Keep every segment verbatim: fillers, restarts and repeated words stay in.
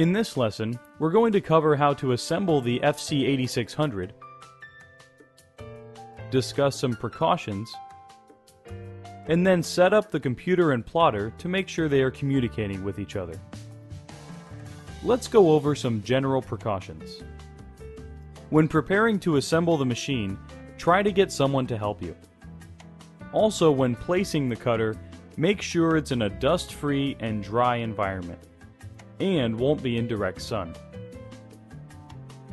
In this lesson, we're going to cover how to assemble the F C eighty-six hundred, discuss some precautions, and then set up the computer and plotter to make sure they are communicating with each other. Let's go over some general precautions. When preparing to assemble the machine, try to get someone to help you. Also, when placing the cutter, make sure it's in a dust-free and dry environment and won't be in direct sun.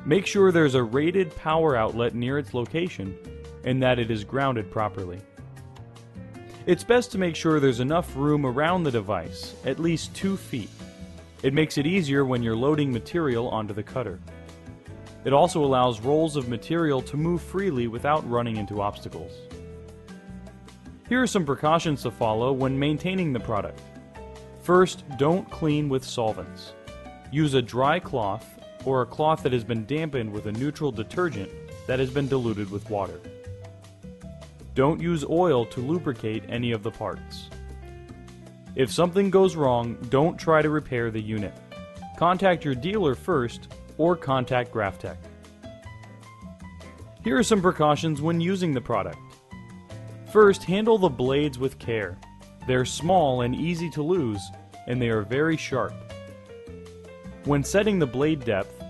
Make sure there's a rated power outlet near its location and that it is grounded properly. It's best to make sure there's enough room around the device, at least two feet. It makes it easier when you're loading material onto the cutter. It also allows rolls of material to move freely without running into obstacles. Here are some precautions to follow when maintaining the product. First, don't clean with solvents. Use a dry cloth or a cloth that has been dampened with a neutral detergent that has been diluted with water. Don't use oil to lubricate any of the parts. If something goes wrong, don't try to repair the unit. Contact your dealer first or contact Graphtec. Here are some precautions when using the product. First, handle the blades with care. They're small and easy to lose, and they are very sharp. When setting the blade depth,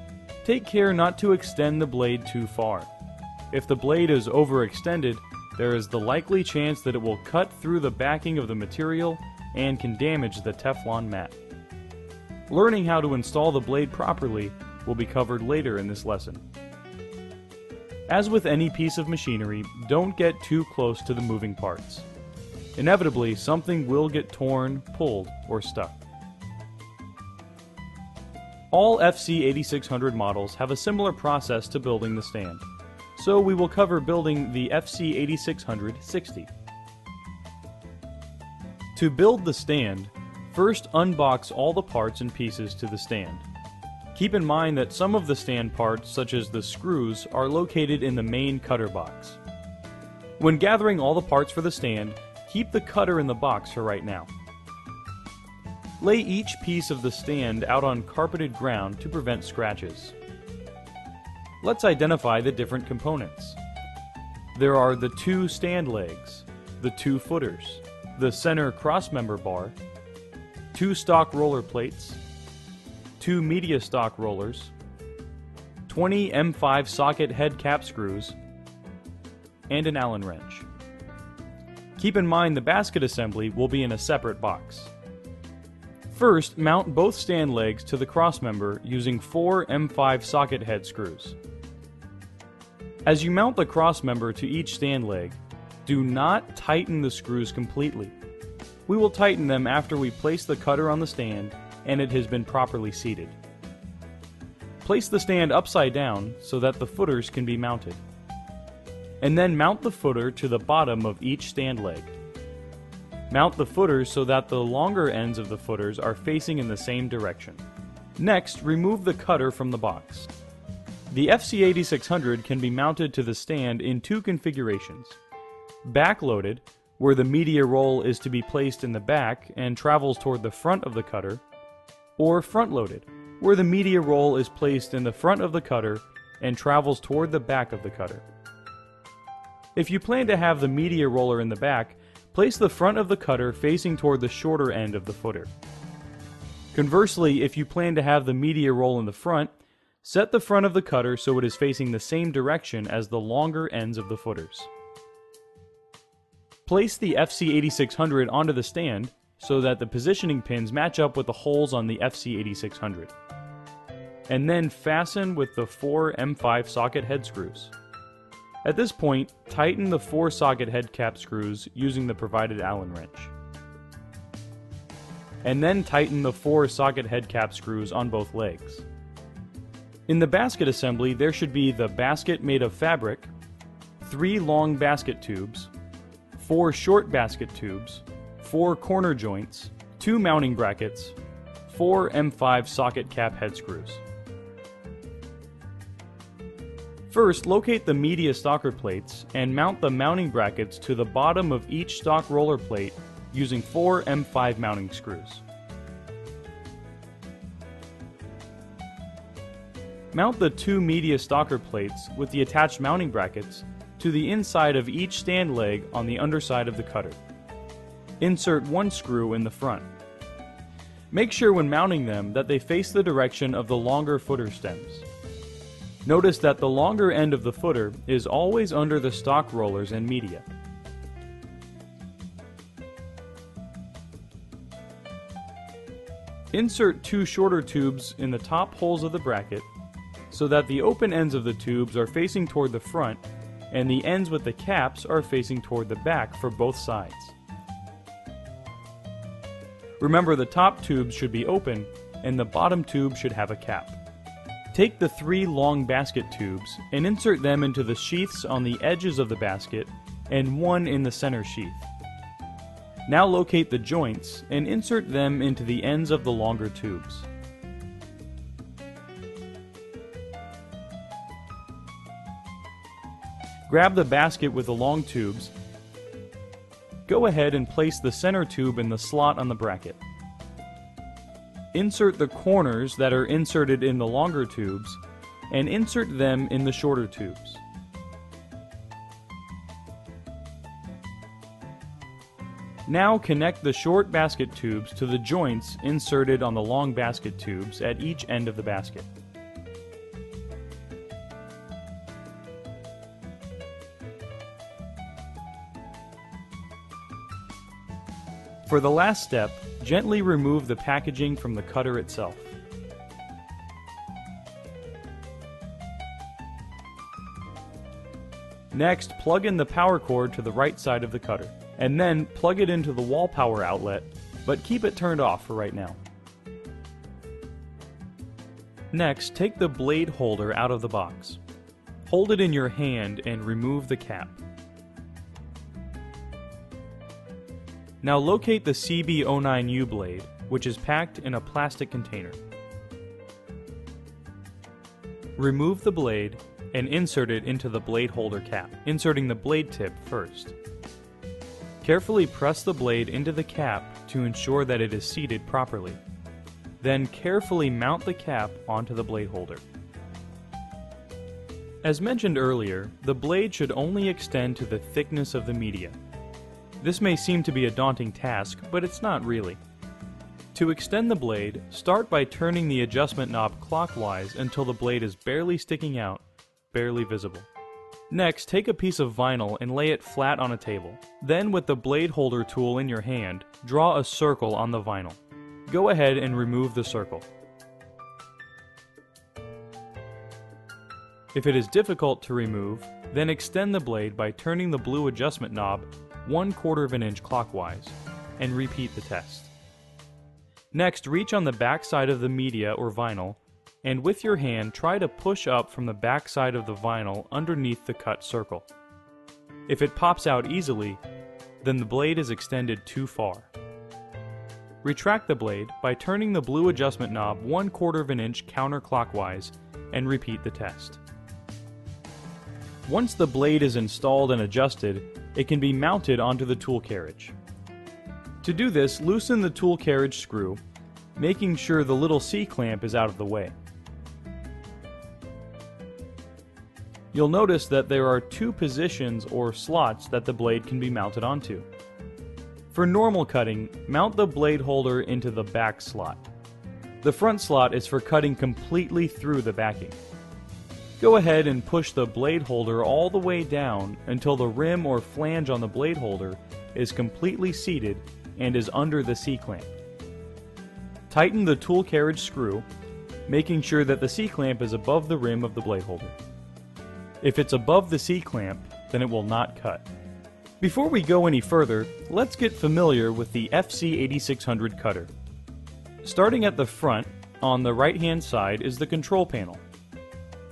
take care not to extend the blade too far. If the blade is overextended, there is the likely chance that it will cut through the backing of the material and can damage the Teflon mat. Learning how to install the blade properly will be covered later in this lesson. As with any piece of machinery, don't get too close to the moving parts. Inevitably, something will get torn, pulled, or stuck. All F C eighty-six hundred models have a similar process to building the stand, so we will cover building the F C eighty-six hundred sixty. To build the stand, first unbox all the parts and pieces to the stand. Keep in mind that some of the stand parts, such as the screws, are located in the main cutter box. When gathering all the parts for the stand, keep the cutter in the box for right now. Lay each piece of the stand out on carpeted ground to prevent scratches. Let's identify the different components. There are the two stand legs, the two footers, the center crossmember bar, two stock roller plates, two media stock rollers, twenty M five socket head cap screws, and an Allen wrench. Keep in mind the basket assembly will be in a separate box. First, mount both stand legs to the crossmember using four M five socket head screws. As you mount the crossmember to each stand leg, do not tighten the screws completely. We will tighten them after we place the cutter on the stand and it has been properly seated. Place the stand upside down so that the footers can be mounted. And then mount the footer to the bottom of each stand leg. Mount the footers so that the longer ends of the footers are facing in the same direction. Next, remove the cutter from the box. The F C eighty-six hundred can be mounted to the stand in two configurations. Backloaded, where the media roll is to be placed in the back and travels toward the front of the cutter, or front-loaded, where the media roll is placed in the front of the cutter and travels toward the back of the cutter. If you plan to have the media roller in the back, place the front of the cutter facing toward the shorter end of the footer. Conversely, if you plan to have the media roll in the front, set the front of the cutter so it is facing the same direction as the longer ends of the footers. Place the F C eighty-six hundred onto the stand so that the positioning pins match up with the holes on the F C eighty-six hundred. And then fasten with the four M five socket head screws. At this point, tighten the four socket head cap screws using the provided Allen wrench. And then tighten the four socket head cap screws on both legs. In the basket assembly, there should be the basket made of fabric, three long basket tubes, four short basket tubes, four corner joints, two mounting brackets, four M five socket cap head screws. First, locate the media stocker plates and mount the mounting brackets to the bottom of each stock roller plate using four M five mounting screws. Mount the two media stalker plates with the attached mounting brackets to the inside of each stand leg on the underside of the cutter. Insert one screw in the front. Make sure when mounting them that they face the direction of the longer footer stems. Notice that the longer end of the footer is always under the stock rollers and media. Insert two shorter tubes in the top holes of the bracket so that the open ends of the tubes are facing toward the front and the ends with the caps are facing toward the back for both sides. Remember, the top tubes should be open and the bottom tube should have a cap. Take the three long basket tubes and insert them into the sheaths on the edges of the basket and one in the center sheath. Now locate the joints and insert them into the ends of the longer tubes. Grab the basket with the long tubes. Go ahead and place the center tube in the slot on the bracket. Insert the corners that are inserted in the longer tubes and insert them in the shorter tubes. Now connect the short basket tubes to the joints inserted on the long basket tubes at each end of the basket. For the last step, gently remove the packaging from the cutter itself. Next, plug in the power cord to the right side of the cutter, and then plug it into the wall power outlet, but keep it turned off for right now. Next, take the blade holder out of the box. Hold it in your hand and remove the cap. Now locate the C B zero nine U blade, which is packed in a plastic container. Remove the blade and insert it into the blade holder cap, inserting the blade tip first. Carefully press the blade into the cap to ensure that it is seated properly. Then carefully mount the cap onto the blade holder. As mentioned earlier, the blade should only extend to the thickness of the media. This may seem to be a daunting task, but it's not really. To extend the blade, start by turning the adjustment knob clockwise until the blade is barely sticking out, barely visible. Next, take a piece of vinyl and lay it flat on a table. Then, with the blade holder tool in your hand, draw a circle on the vinyl. Go ahead and remove the circle. If it is difficult to remove, then extend the blade by turning the blue adjustment knob one quarter of an inch clockwise, and repeat the test. Next, reach on the back side of the media or vinyl, and with your hand try to push up from the back side of the vinyl underneath the cut circle. If it pops out easily, then the blade is extended too far. Retract the blade by turning the blue adjustment knob one quarter of an inch counterclockwise and repeat the test. Once the blade is installed and adjusted, it can be mounted onto the tool carriage. To do this, loosen the tool carriage screw, making sure the little C-clamp is out of the way. You'll notice that there are two positions or slots that the blade can be mounted onto. For normal cutting, mount the blade holder into the back slot. The front slot is for cutting completely through the backing. Go ahead and push the blade holder all the way down until the rim or flange on the blade holder is completely seated and is under the C-clamp. Tighten the tool carriage screw, making sure that the C-clamp is above the rim of the blade holder. If it's above the C-clamp, then it will not cut. Before we go any further, let's get familiar with the F C eighty-six hundred cutter. Starting at the front, on the right-hand side is the control panel.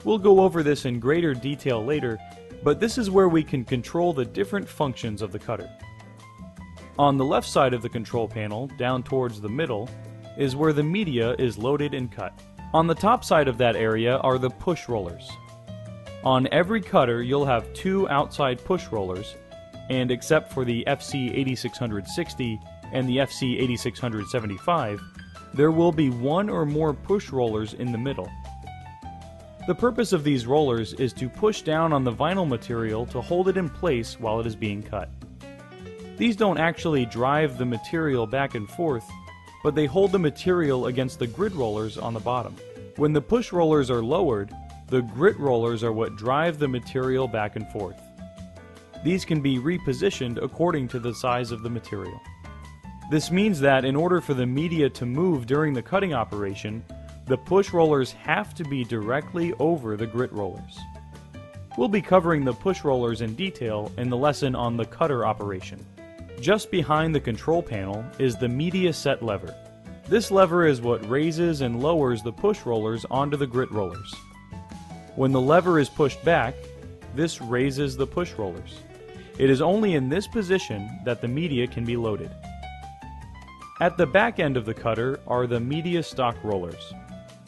We'll go over this in greater detail later, but this is where we can control the different functions of the cutter. On the left side of the control panel, down towards the middle, is where the media is loaded and cut. On the top side of that area are the push rollers. On every cutter you'll have two outside push rollers, and except for the F C eighty-six hundred sixty and the F C eighty-six hundred seventy-five, there will be one or more push rollers in the middle. The purpose of these rollers is to push down on the vinyl material to hold it in place while it is being cut. These don't actually drive the material back and forth, but they hold the material against the grid rollers on the bottom. When the push rollers are lowered, the grit rollers are what drive the material back and forth. These can be repositioned according to the size of the material. This means that in order for the media to move during the cutting operation, the push rollers have to be directly over the grit rollers. We'll be covering the push rollers in detail in the lesson on the cutter operation. Just behind the control panel is the media set lever. This lever is what raises and lowers the push rollers onto the grit rollers. When the lever is pushed back, this raises the push rollers. It is only in this position that the media can be loaded. At the back end of the cutter are the media stock rollers.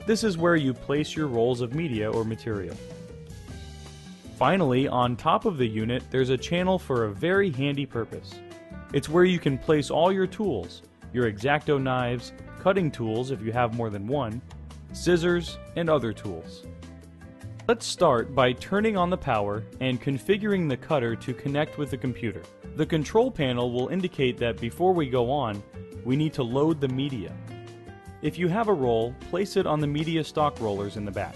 This is where you place your rolls of media or material. Finally, on top of the unit, there's a channel for a very handy purpose. It's where you can place all your tools, your X-Acto knives, cutting tools if you have more than one, scissors, and other tools. Let's start by turning on the power and configuring the cutter to connect with the computer. The control panel will indicate that before we go on, we need to load the media. If you have a roll, place it on the media stock rollers in the back.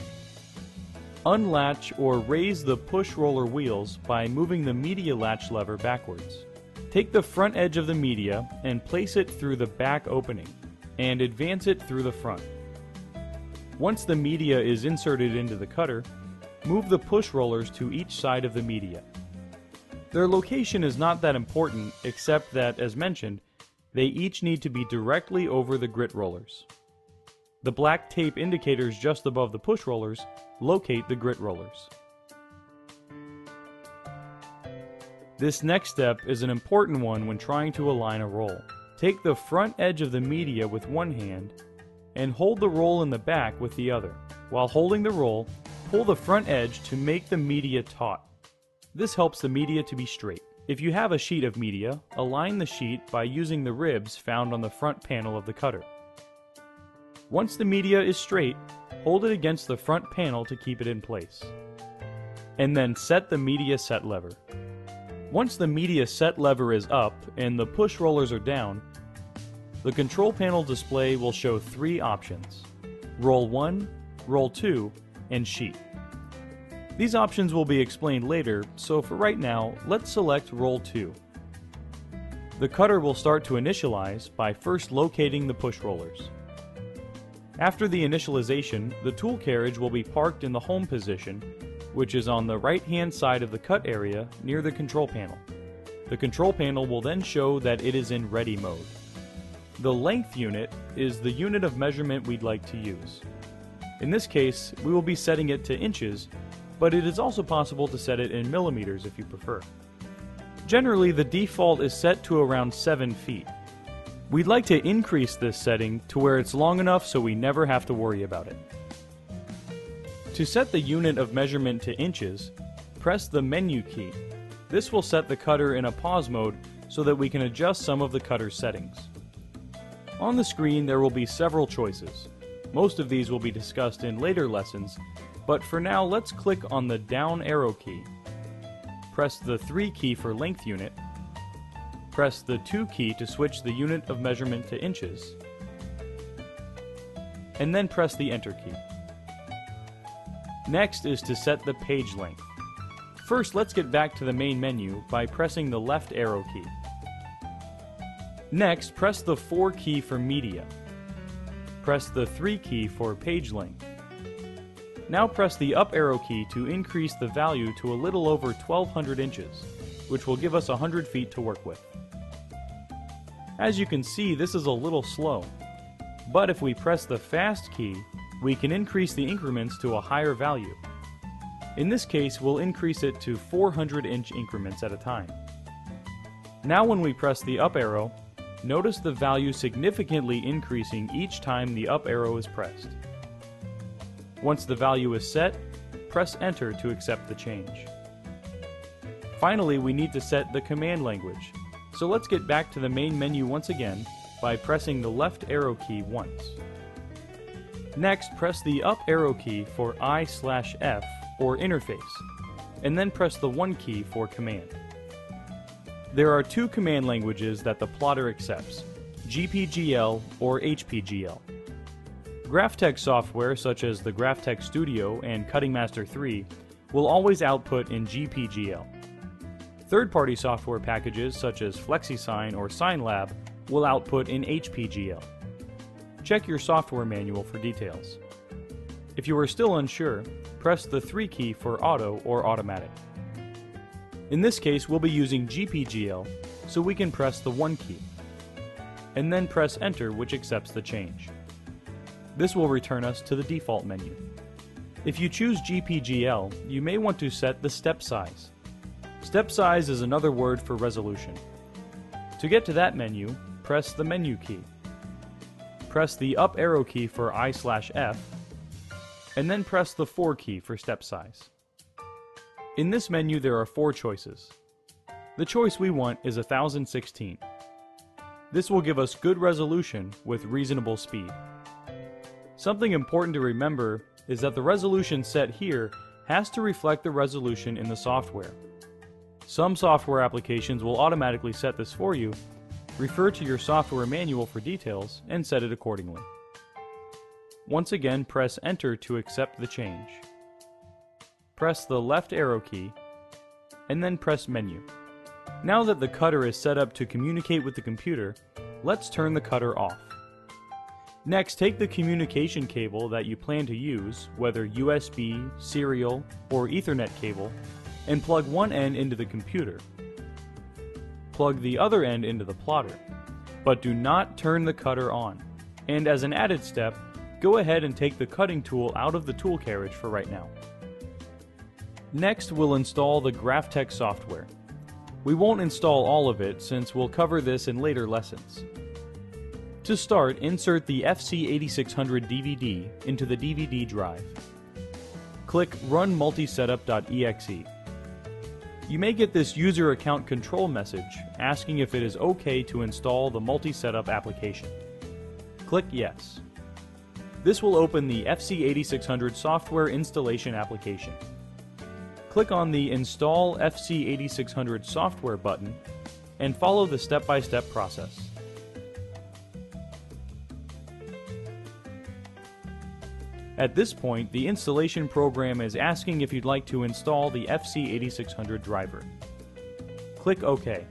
Unlatch or raise the push roller wheels by moving the media latch lever backwards. Take the front edge of the media and place it through the back opening, and advance it through the front. Once the media is inserted into the cutter, move the push rollers to each side of the media. Their location is not that important, except that, as mentioned, they each need to be directly over the grit rollers. The black tape indicators just above the push rollers locate the grit rollers. This next step is an important one when trying to align a roll. Take the front edge of the media with one hand and hold the roll in the back with the other. While holding the roll, pull the front edge to make the media taut. This helps the media to be straight. If you have a sheet of media, align the sheet by using the ribs found on the front panel of the cutter. Once the media is straight, hold it against the front panel to keep it in place. And then set the media set lever. Once the media set lever is up and the push rollers are down, the control panel display will show three options: Roll one, Roll two, and Sheet. These options will be explained later, so for right now, let's select Roll two. The cutter will start to initialize by first locating the push rollers. After the initialization, the tool carriage will be parked in the home position, which is on the right-hand side of the cut area near the control panel. The control panel will then show that it is in ready mode. The length unit is the unit of measurement we'd like to use. In this case, we will be setting it to inches, but it is also possible to set it in millimeters if you prefer. Generally, the default is set to around seven feet. We'd like to increase this setting to where it's long enough so we never have to worry about it. To set the unit of measurement to inches, press the menu key. This will set the cutter in a pause mode so that we can adjust some of the cutter settings. On the screen, there will be several choices. Most of these will be discussed in later lessons, but for now, let's click on the down arrow key. Press the three key for length unit. Press the two key to switch the unit of measurement to inches. And then press the enter key. Next is to set the page length. First, let's get back to the main menu by pressing the left arrow key. Next, press the four key for media. Press the three key for page length. Now press the up arrow key to increase the value to a little over twelve hundred inches, which will give us one hundred feet to work with. As you can see, this is a little slow, but if we press the fast key, we can increase the increments to a higher value. In this case, we'll increase it to four hundred inch increments at a time. Now when we press the up arrow, notice the value significantly increasing each time the up arrow is pressed. Once the value is set, press enter to accept the change. Finally, we need to set the command language, so let's get back to the main menu once again by pressing the left arrow key once. Next, press the up arrow key for I slash F or interface, and then press the one key for command. There are two command languages that the plotter accepts, G P G L or H P G L. Graphtec software such as the Graphtec Studio and Cutting Master three will always output in G P G L. Third-party software packages such as FlexiSign or SignLab will output in H P G L. Check your software manual for details. If you are still unsure, press the three key for auto or automatic. In this case, we'll be using G P G L, so we can press the one key, and then press enter, which accepts the change. This will return us to the default menu. If you choose G P G L, you may want to set the step size. Step size is another word for resolution. To get to that menu, press the menu key. Press the up arrow key for I slash F, and then press the four key for step size. In this menu there are four choices. The choice we want is one thousand sixteen. This will give us good resolution with reasonable speed. Something important to remember is that the resolution set here has to reflect the resolution in the software. Some software applications will automatically set this for you. Refer to your software manual for details and set it accordingly. Once again, press enter to accept the change. Press the left arrow key, and then press menu. Now that the cutter is set up to communicate with the computer, let's turn the cutter off. Next, take the communication cable that you plan to use, whether U S B, serial, or Ethernet cable, and plug one end into the computer. Plug the other end into the plotter, but do not turn the cutter on. And as an added step, go ahead and take the cutting tool out of the tool carriage for right now. Next, we'll install the Graphtec software. We won't install all of it since we'll cover this in later lessons. To start, insert the F C eighty-six hundred D V D into the D V D drive. Click Run Multisetup.exe. You may get this user account control message asking if it is okay to install the multi-setup application. Click Yes. This will open the F C eighty-six hundred software installation application. Click on the Install F C eighty-six hundred Software button and follow the step-by-step process. At this point, the installation program is asking if you'd like to install the F C eighty-six hundred driver. Click OK.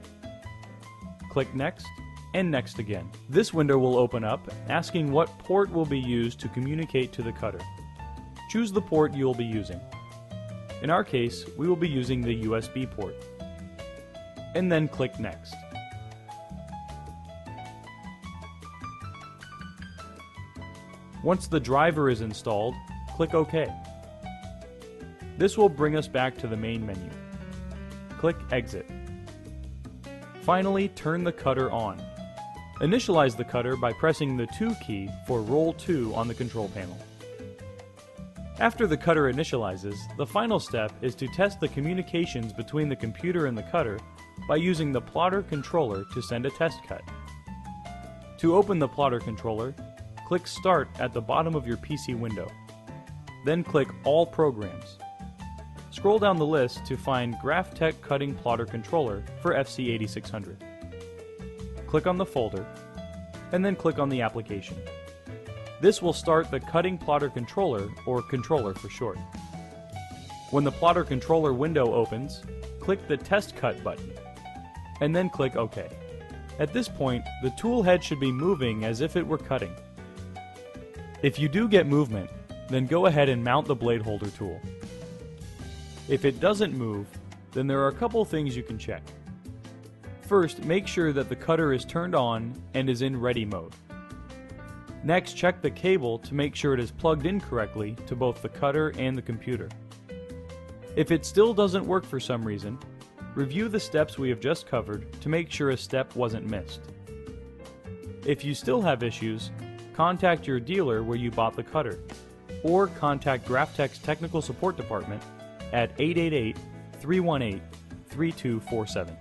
Click Next, and Next again. This window will open up, asking what port will be used to communicate to the cutter. Choose the port you'll be using. In our case, we will be using the U S B port. And then click Next. Once the driver is installed, click OK. This will bring us back to the main menu. Click Exit. Finally, turn the cutter on. Initialize the cutter by pressing the two key for Roll two on the control panel. After the cutter initializes, the final step is to test the communications between the computer and the cutter by using the plotter controller to send a test cut. To open the plotter controller, click Start at the bottom of your P C window. Then click All Programs. Scroll down the list to find Graphtec Cutting Plotter Controller for F C eighty-six hundred. Click on the folder, and then click on the application. This will start the Cutting Plotter Controller, or Controller for short. When the Plotter Controller window opens, click the Test Cut button, and then click OK. At this point, the tool head should be moving as if it were cutting. If you do get movement, then go ahead and mount the blade holder tool. If it doesn't move, then there are a couple things you can check. First, make sure that the cutter is turned on and is in ready mode. Next, check the cable to make sure it is plugged in correctly to both the cutter and the computer. If it still doesn't work for some reason, review the steps we have just covered to make sure a step wasn't missed. If you still have issues, contact your dealer where you bought the cutter, or contact Graphtec's Technical Support Department at eight eight eight, three one eight, three two four seven.